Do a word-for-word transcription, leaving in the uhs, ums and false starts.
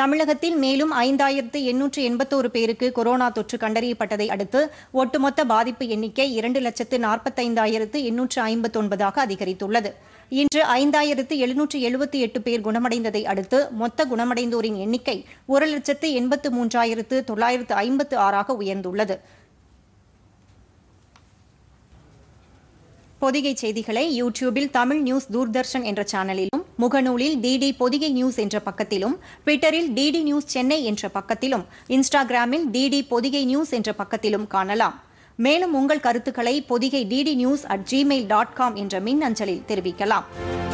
தமிழகத்தில் மேலும் ஐந்தாயிரத்து எண்ணூற்று எண்பத்தொன்று பேருக்கு கொரோனா தொற்று கண்டறியப்பட்டதை அடுத்து ஒட்டுமொத்த பாதிப்பு எண்ணிக்கை இரண்டு லட்சத்து நாற்பத்தைந்தாயிரத்து எண்ணூற்று ஐம்பத்தொன்பது ஆக அதிகரித்துள்ளது. இன்று ஐந்தாயிரத்து எழுநூற்று எழுபத்தெட்டு பேர் குணமடைந்ததை அடுத்து மொத்த குணமடைந்தோரின் எண்ணிக்கை ஒரு லட்சத்து எண்பத்து மூன்றாயிரத்து தொள்ளாயிரத்து ஐம்பத்தாறு ஆக உயர்ந்துள்ளது. பொதிகை செய்திகளை யூடியூபில் தமிழ் நியூஸ் தூர்தர்ஷன் என்ற சேனலிலும், முகநூலில் டிடி பொதிகை நியூஸ் என்ற பக்கத்திலும், ட்விட்டரில் டிடி நியூஸ் சென்னை என்ற பக்கத்திலும், இன்ஸ்டாகிராமில் டிடி பொதிகை நியூஸ் என்ற பக்கத்திலும் காணலாம். மேலும் உங்கள் கருத்துக்களை Podhigai DD news at Gmail dot com என்ற மின் அஞ்சலில் தெரிவிக்கலாம்.